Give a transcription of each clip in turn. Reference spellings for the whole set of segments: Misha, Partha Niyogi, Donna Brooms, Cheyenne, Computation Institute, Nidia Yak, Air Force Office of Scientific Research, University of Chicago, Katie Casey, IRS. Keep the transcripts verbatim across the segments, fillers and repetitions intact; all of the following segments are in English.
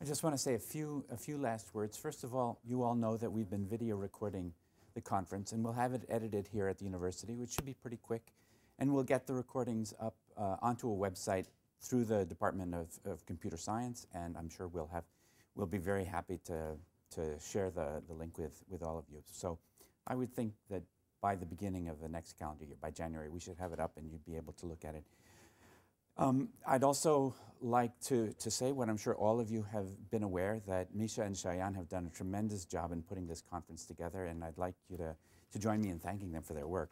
I just want to say a few, a few last words. First of all, you all know that we've been video recording the conference, and we'll have it edited here at the university, which should be pretty quick. And we'll get the recordings up uh, onto a website through the Department of, of Computer Science, and I'm sure we'll have, we'll be very happy to, to share the, the link with, with all of you. So I would think that by the beginning of the next calendar year, by January, we should have it up and you'd be able to look at it. Um, I'd also like to, to say what I'm sure all of you have been aware, that Misha and Cheyenne have done a tremendous job in putting this conference together, and I'd like you to, to join me in thanking them for their work.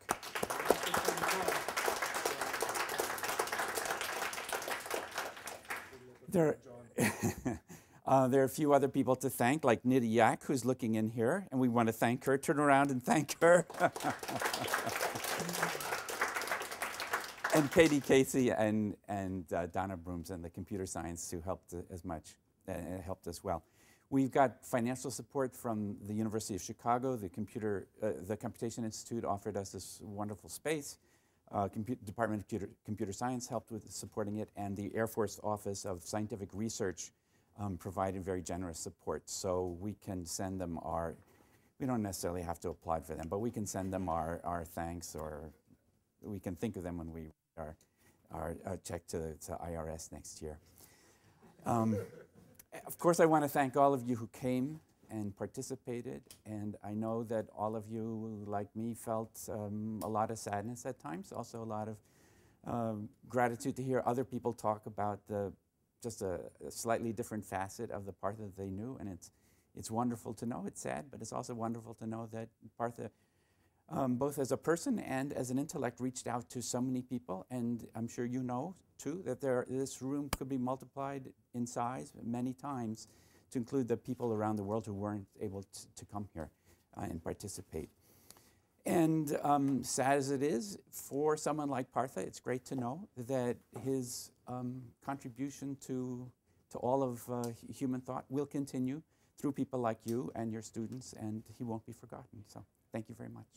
There, uh, there are a few other people to thank, like Nidia Yak, who's looking in here, and we want to thank her. Turn around and thank her. And Katie Casey and, and uh, Donna Brooms and the computer science who helped as much, uh, helped as well. We've got financial support from the University of Chicago. The, computer, uh, the Computation Institute offered us this wonderful space. Uh, Compu- Department of Computer, Computer Science helped with supporting it, and the Air Force Office of Scientific Research um, provided very generous support. So we can send them our, we don't necessarily have to applaud for them, but we can send them our, our thanks, or we can think of them when we Our, our, our check to, to I R S next year. Um, of course, I want to thank all of you who came and participated, and I know that all of you, like me, felt um, a lot of sadness at times, also a lot of um, gratitude to hear other people talk about the, just a, a slightly different facet of the Partha that they knew, and it's, it's wonderful to know. It's sad, but it's also wonderful to know that Partha, Um, both as a person and as an intellect, reached out to so many people. And I'm sure you know, too, that there, this room could be multiplied in size many times to include the people around the world who weren't able to come here uh, and participate. And um, sad as it is, for someone like Partha, it's great to know that his um, contribution to, to all of uh, human thought will continue through people like you and your students, and he won't be forgotten. So thank you very much.